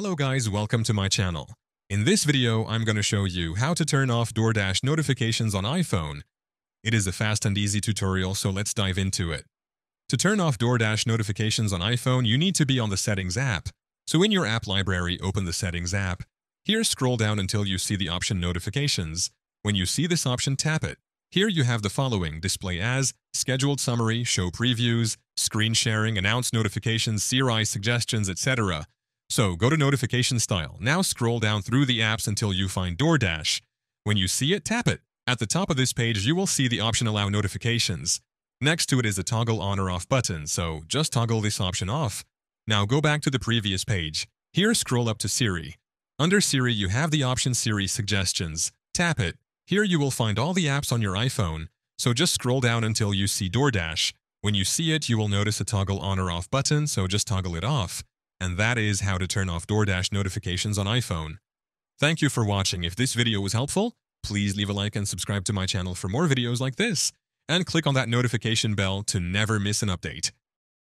Hello guys, welcome to my channel. In this video, I'm going to show you how to turn off DoorDash notifications on iPhone. It is a fast and easy tutorial, so let's dive into it. To turn off DoorDash notifications on iPhone, you need to be on the Settings app. So in your app library, open the Settings app. Here, scroll down until you see the option Notifications. When you see this option, tap it. Here you have the following: Display as, Scheduled summary, Show previews, Screen sharing, Announce notifications, CRI suggestions, etc. So, go to Notification Style. Now scroll down through the apps until you find DoorDash. When you see it, tap it. At the top of this page, you will see the option Allow Notifications. Next to it is a toggle on or off button, so just toggle this option off. Now go back to the previous page. Here, scroll up to Siri. Under Siri, you have the option Siri Suggestions. Tap it. Here you will find all the apps on your iPhone, so just scroll down until you see DoorDash. When you see it, you will notice a toggle on or off button, so just toggle it off. And that is how to turn off DoorDash notifications on iPhone. Thank you for watching. If this video was helpful, please leave a like and subscribe to my channel for more videos like this. And click on that notification bell to never miss an update.